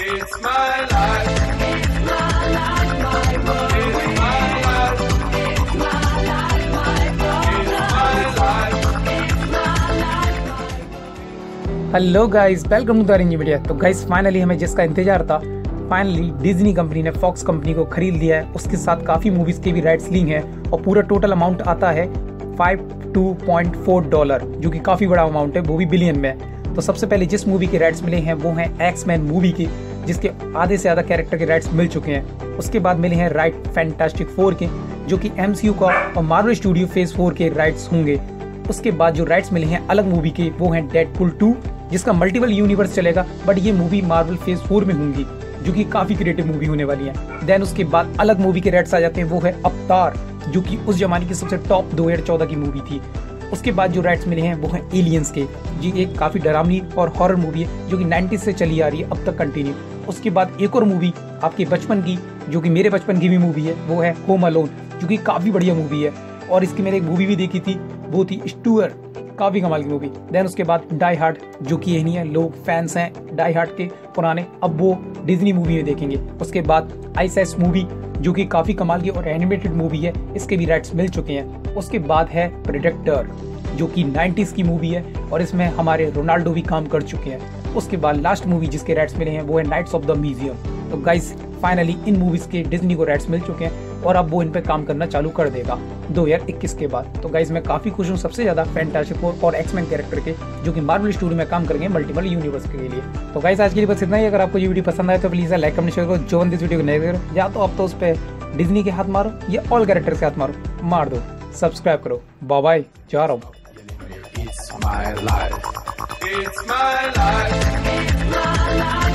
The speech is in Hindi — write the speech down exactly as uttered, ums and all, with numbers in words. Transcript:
It's my life. It's my life, my world. It's my life. It's my life, my world. It's my life. It's my life. Hello guys, welcome to our new video. तो गाइस फाइनली हमें जिसका इंतजार था, फाइनली डिज्नी कंपनी ने फॉक्स कंपनी को खरीद लिया है। उसके साथ काफ़ी मूवीज़ के भी राइट्स ली हैं और पूरा टोटल अमाउंट आता है बावन पॉइंट चार डॉलर, जो कि काफ़ी बड़ा अमाउंट है, वो भी बिलियन में। तो सबसे पहले जिस मूवी के राइट्स मिले हैं वो हैं एक्समैन मूवी की, जिसके आधे से ज़्यादा कैरेक्टर के राइट्स मिल चुके हैं। उसके बाद मिले हैं राइट फैंटास्टिक फोर के, जो कि एमसीयू का और मार्वल स्टूडियो फेज फोर के राइट्स होंगे। उसके बाद जो राइट्स मिले हैं अलग मूवी के वो हैं डेडपूल टू, जिसका मल्टीपल यूनिवर्स चलेगा, बट ये मूवी मार्वल फेज फोर में होंगी, जो कि काफी क्रिएटिव मूवी होने वाली है। देन उसके बाद अलग मूवी के राइट्स आ जाते हैं, वो है अवतार, जो कि उस जमाने की सबसे टॉप दो हज़ार चौदह की मूवी थी। उसके बाद जो राइट्स मिले हैं वो हैं एलियंस के। ये एक काफी डरावनी और हॉरर मूवी है, जो कि नाइन्टीज से चली आ रही है अब तक कंटिन्यू। उसके बाद एक और मूवी आपके बचपन की, जो कि मेरे बचपन की भी मूवी है, वो है होम अलोन, जो कि काफी बढ़िया मूवी है। और इसकी मैंने एक मूवी भी देखी थी, वो थी स्टूअर, काफी कमाल की मूवी। देन उसके बाद डाई हार्ड, जो कि यही नहीं है, लोग फैंस हैं डाई हार्ड के पुराने, अब वो डिज्नी मूवी में देखेंगे। उसके बाद आइस एज मूवी, जो कि काफी कमाल की और एनिमेटेड मूवी है, इसके भी राइट्स मिल चुके हैं। उसके बाद है प्रेडेटर, जो कि नाइन्टीज की मूवी है और इसमें हमारे रोनाल्डो भी काम कर चुके हैं। उसके बाद लास्ट मूवी जिसके राइट्स मिले हैं वो है नाइट्स ऑफ द म्यूजियम। तो गाइस फाइनली इन मूवीज के डिज्नी को राइट्स मिल चुके हैं और अब वो इन पे काम करना चालू कर देगा दो हज़ार इक्कीस के बाद। तो गाइज मैं काफी खुश हूँ सबसे ज्यादा फैंटास्टिक फोर और एक्समैन कैरेक्टर के, जो कि मार्वल स्टूडियो में काम करेंगे मल्टीपल यूनिवर्स के लिए। तो गाइज आज के लिए बस इतना ही। अगर आपको ये वीडियो पसंद आए तो प्लीज लाइक कमेंट शेयर करो। जो इस वीडियो को नहीं करो, या तो आप तो उस पर डिज्नी के हाथ मारो या ऑल कैरेक्टर के हाथ मारो, मार दो। सब्सक्राइब करो। बाय बाय, जा रहा हूँ।